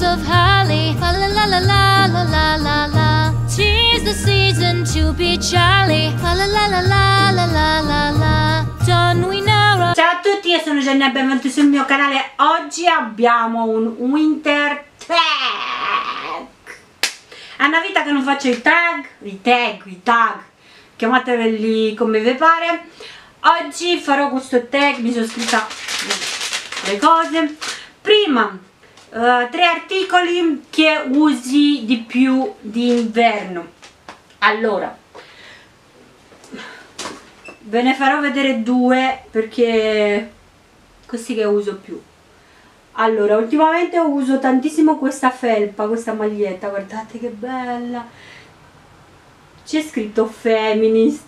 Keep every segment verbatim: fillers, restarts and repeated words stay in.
boughs of holly, la la la la la la la la. 'Tis the season to be jolly, la la la la la la la la. Don't we know? Ciao a tutti, io sono Gianni e benvenuti sul mio canale. Oggi abbiamo un Winter Tag. È una vita che non faccio i tag, i tag, i tag, chiamateveli come vi pare. Oggi farò questo tag, mi sono scritta le cose. Prima, eh, tre articoli che usi di più d'inverno. Allora, ve ne farò vedere due perché così che uso più. Allora, ultimamente uso tantissimo questa felpa, questa maglietta, guardate che bella. C'è scritto feminist.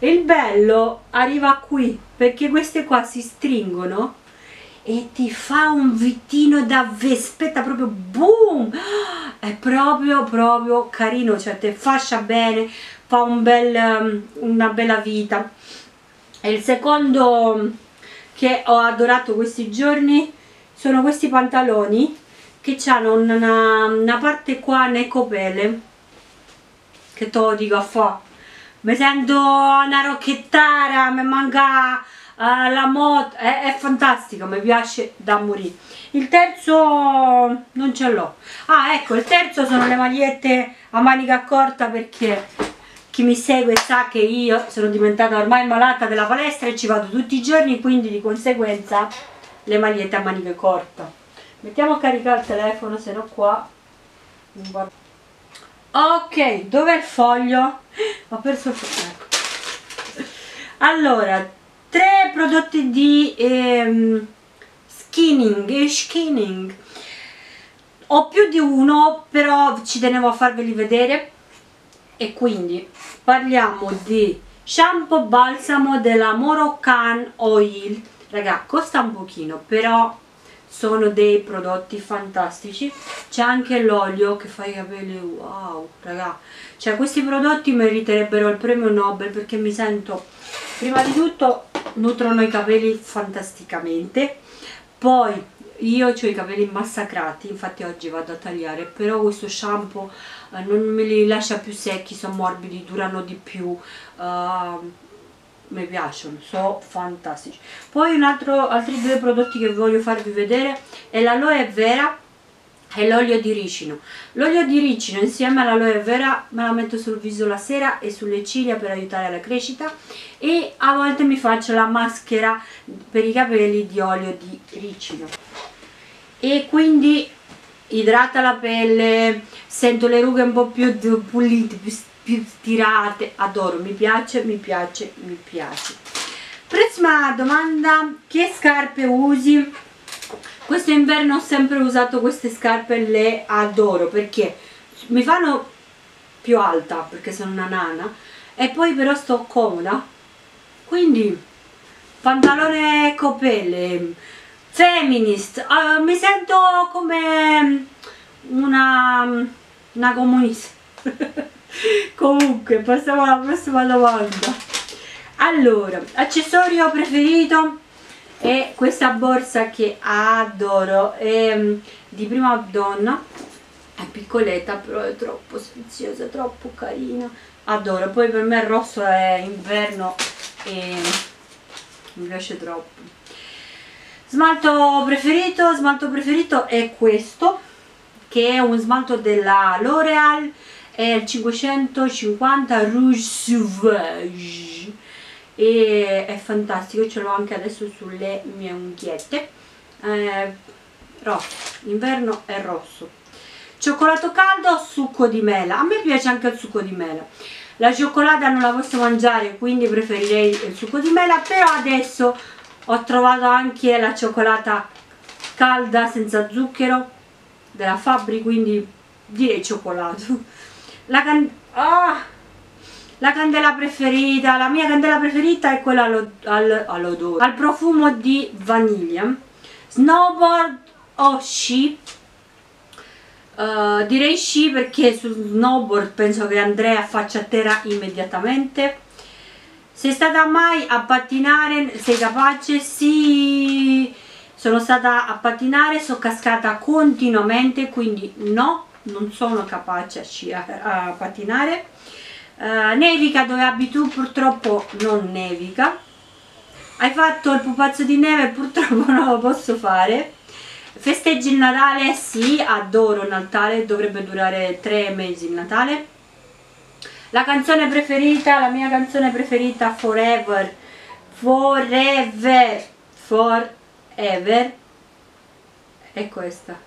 Il bello arriva qui, perché queste qua si stringono e ti fa un vittino da vespetta, proprio boom! È proprio proprio carino, cioè te fascia bene, fa un bel, una bella vita. E il secondo che ho adorato questi giorni sono questi pantaloni che hanno una, una parte qua nei copele che te lo dico a fa. Mi sento una rocchettara, mi manca uh, la moto, è, è fantastica, mi piace da morire. Il terzo non ce l'ho. Ah, ecco, il terzo sono le magliette a manica corta, perché chi mi segue sa che io sono diventata ormai malata della palestra e ci vado tutti i giorni, quindi di conseguenza le magliette a manica corta. Mettiamo a caricare il telefono, se no qua non va. Ok, dov'è il foglio? Ho perso il foglio, ecco. Allora, tre prodotti di ehm, skinning, skinning. Ho più di uno, però ci tenevo a farveli vedere. E quindi parliamo di shampoo balsamo della Moroccan Oil. Raga, costa un pochino, però sono dei prodotti fantastici. C'è anche l'olio che fa i capelli, wow raga, cioè questi prodotti meriterebbero il premio Nobel, perché mi sento, prima di tutto nutrono i capelli fantasticamente, poi io ho i capelli massacrati, infatti oggi vado a tagliare, però questo shampoo eh, non me li lascia più secchi, sono morbidi, durano di più, uh, mi piacciono, sono fantastici. Poi un altro, altri due prodotti che voglio farvi vedere è l'aloe vera e l'olio di ricino. L'olio di ricino insieme all'aloe vera me la metto sul viso la sera e sulle ciglia per aiutare la crescita, e a volte mi faccio la maschera per i capelli di olio di ricino, e quindi idrata la pelle, sento le rughe un po' più pulite, più più tirate, adoro, mi piace, mi piace, mi piace. Prossima domanda, che scarpe usi? Questo inverno ho sempre usato queste scarpe, le adoro perché mi fanno più alta, perché sono una nana, e poi però sto comoda, quindi pantalone copelle, feminist, uh, mi sento come una, una comunista. Comunque passiamo alla prossima domanda. Allora, accessorio preferito è questa borsa che adoro, è di Prima Donna, è piccoletta però è troppo sfiziosa, troppo carina, adoro. Poi per me il rosso è inverno e mi piace troppo. Smalto preferito, smalto preferito è questo, che è un smalto della L'Oreal, è il cinquecentocinquanta Rouge Sauvage e è fantastico, ce l'ho anche adesso sulle mie unghiette, eh, rosso, inverno è rosso. Cioccolato caldo o succo di mela? A me piace anche il succo di mela, la cioccolata non la posso mangiare, quindi preferirei il succo di mela, però adesso ho trovato anche la cioccolata calda senza zucchero della Fabbri, quindi direi cioccolato. La, can ah, la candela preferita, la mia candela preferita è quella allo al, all'odore, al profumo di vaniglia. Snowboard o sci? Uh, direi sci, perché su snowboard penso che Andrea faccia terra immediatamente. Sei stata mai a pattinare? Sei capace? Sì, sono stata a pattinare, sono cascata continuamente, quindi no, non sono capace a, sciare, a pattinare. Uh, nevica dove abito purtroppo non nevica. Hai fatto il pupazzo di neve? Purtroppo non lo posso fare. Festeggi il Natale? Sì, adoro il Natale, dovrebbe durare tre mesi il Natale. La canzone preferita, la mia canzone preferita, Forever, Forever, Forever, è questa.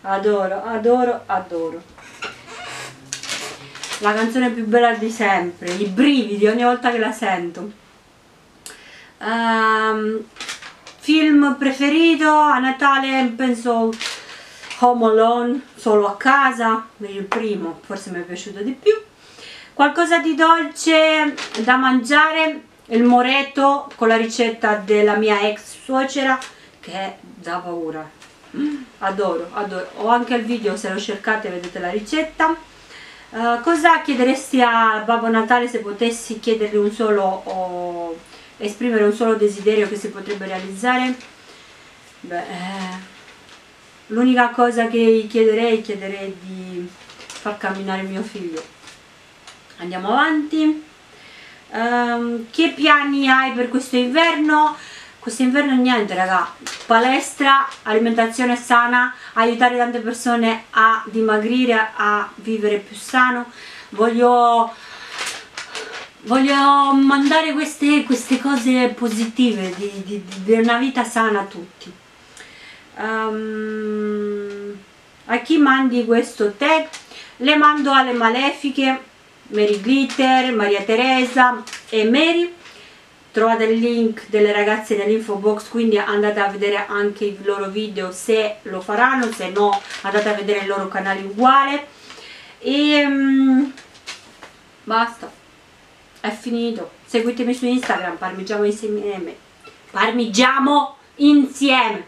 Adoro, adoro, adoro. La canzone più bella di sempre, i brividi ogni volta che la sento. Um, film preferito a Natale penso Home Alone, Solo a casa, il primo, forse mi è piaciuto di più. Qualcosa di dolce da mangiare, il moreto con la ricetta della mia ex suocera che è da paura. Adoro, adoro, ho anche il video, se lo cercate vedete la ricetta. Uh, cosa chiederesti a Babbo Natale se potessi chiedergli un solo o esprimere un solo desiderio che si potrebbe realizzare? Beh, l'unica cosa che gli chiederei, chiederei di far camminare mio figlio. Andiamo avanti. Um, che piani hai per questo inverno? Questo inverno niente raga, palestra, alimentazione sana, aiutare tante persone a dimagrire, a vivere più sano. Voglio, voglio mandare queste, queste cose positive di, di, di una vita sana a tutti. Um, a chi mandi questo tag? Le mando alle Malefiche, Mary Glitter, Maria Teresa e Mary. Trovate il link delle ragazze nell'info box, quindi andate a vedere anche i loro video se lo faranno, se no andate a vedere il loro canale uguale. E um, basta, è finito. Seguitemi su Instagram, ParmigiaMo Insieme, ParmigiaMo Insieme.